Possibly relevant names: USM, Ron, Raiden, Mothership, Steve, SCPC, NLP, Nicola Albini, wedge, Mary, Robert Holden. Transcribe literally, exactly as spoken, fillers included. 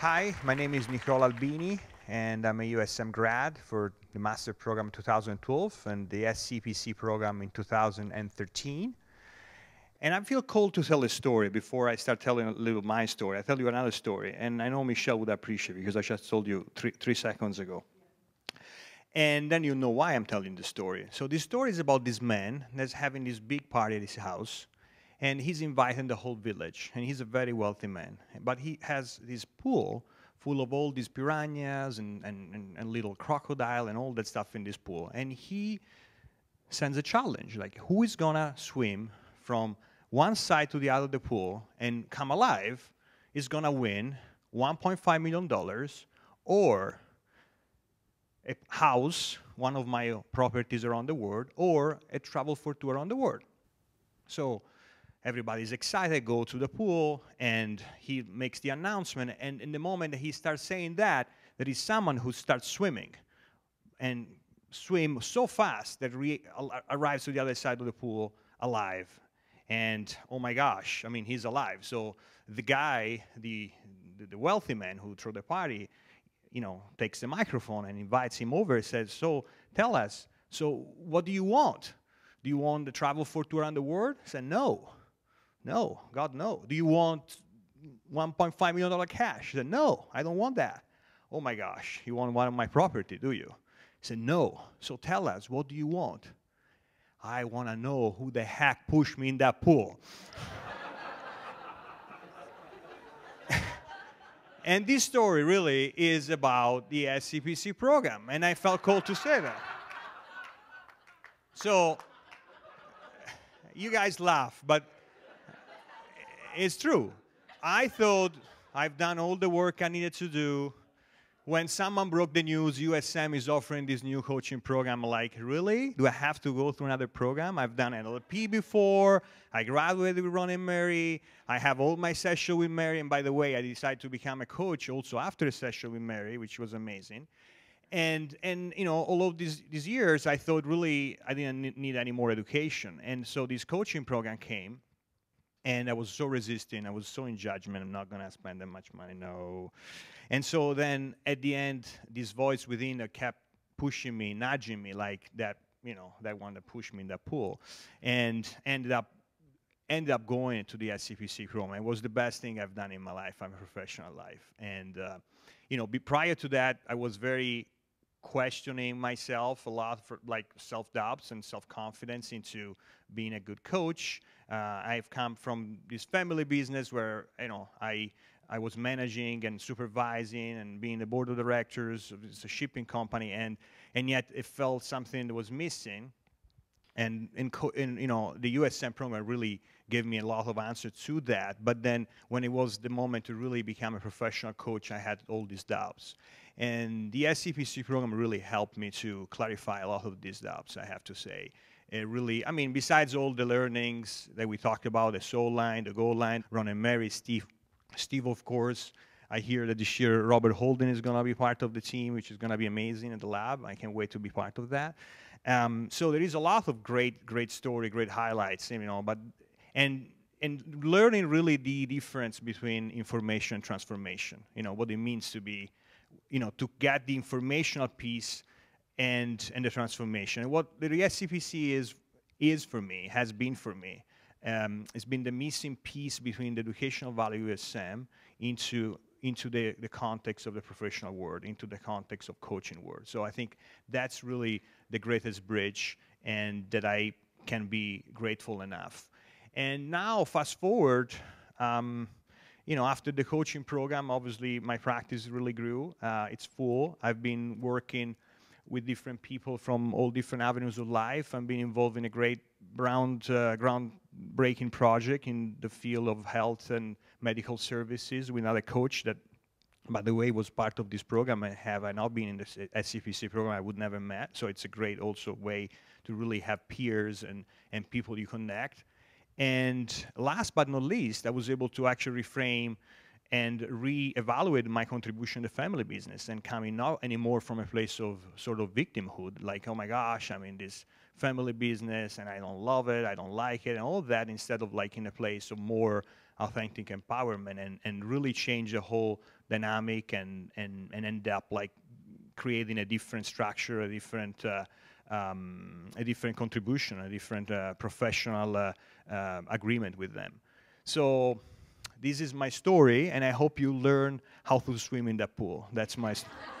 Hi, my name is Nicola Albini, and I'm a U S M grad for the master program in two thousand twelve and the S C P C program in two thousand thirteen. And I feel called to tell a story before I start telling a little my story. I'll tell you another story, and I know Michelle would appreciate it because I just told you three, three seconds ago. And then you know why I'm telling the story. So this story is about this man that's having this big party at his house, and he's inviting the whole village, and he's a very wealthy man. But he has this pool full of all these piranhas and, and, and, and little crocodile and all that stuff in this pool. And he sends a challenge, like who is gonna swim from one side to the other of the pool and come alive is gonna win one point five million dollars or a house, one of my properties around the world, or a travel for tour around the world. So everybody's excited, go to the pool, and he makes the announcement, and in the moment that he starts saying that, there is someone who starts swimming, and swim so fast that he arrives to the other side of the pool alive. And oh my gosh, I mean, he's alive. So the guy, the, the wealthy man who threw the party, you know, takes the microphone and invites him over and says, so tell us, so what do you want? Do you want the travel for tour around the world? I said, no. No, God, no. Do you want one point five million dollars cash? He said, no, I don't want that. Oh my gosh, you want one of my property, do you? He said, no. So tell us, what do you want? I want to know who the heck pushed me in that pool. And this story really is about the S C P C program, and I felt called to say that. So, you guys laugh, but it's true. I thought I've done all the work I needed to do. When someone broke the news, U S M is offering this new coaching program, like, really? Do I have to go through another program? I've done N L P before. I graduated with Ron and Mary. I have all my sessions with Mary. And by the way, I decided to become a coach also after a session with Mary, which was amazing. And, and you know, all of these, these years, I thought really I didn't need any more education. And so this coaching program came. And I was so resistant, I was so in judgment, I'm not going to spend that much money, no. And so then, at the end, this voice within that kept pushing me, nudging me, like that, you know, that one that pushed me in that pool. And ended up, ended up going to the S C P C program. It was the best thing I've done in my life, in my professional life. And, uh, you know, be, prior to that, I was very questioning myself a lot, for like self-doubts and self-confidence into being a good coach. Uh, I've come from this family business where, you know, I, I was managing and supervising and being the board of directors of a shipping company, and, and yet it felt something that was missing. And, in co and, you know, the U S M program really gave me a lot of answers to that. But then when it was the moment to really become a professional coach, I had all these doubts. And the S C P C program really helped me to clarify a lot of these doubts, I have to say. It really, I mean, besides all the learnings that we talked about, the soul line, the goal line, Ron and Mary, Steve, Steve, of course. I hear that this year Robert Holden is going to be part of the team, which is going to be amazing at the lab. I can't wait to be part of that. Um, so there is a lot of great, great story, great highlights, you know, but, and, and learning really the difference between information and transformation, you know, what it means to be, you know, to get the informational piece and, and the transformation. And what the S C P C is, is for me, has been for me, um, it's been the missing piece between the educational value of U S M into, into the, the context of the professional world, into the context of coaching world. So I think that's really the greatest bridge, and that I can be grateful enough. And now fast forward, um, you know, after the coaching program, obviously my practice really grew. Uh, it's full. I've been working with different people from all different avenues of life. I've been involved in a great ground, uh, groundbreaking project in the field of health and medical services with another coach that, by the way, was part of this program. And have I not been in the S C P C program, I would never met. So it's a great also way to really have peers and, and people you connect. And last but not least, I was able to actually reframe and re-evaluate my contribution to family business, and coming not anymore from a place of sort of victimhood, like, oh my gosh, I'm in this family business and I don't love it, I don't like it, and all that, instead of like in a place of more authentic empowerment, and, and really change the whole dynamic and, and, and end up like creating a different structure, a different uh, um, a different contribution, a different uh, professional uh, uh, agreement with them. So this is my story, and I hope you learn how to swim in that pool. That's my story.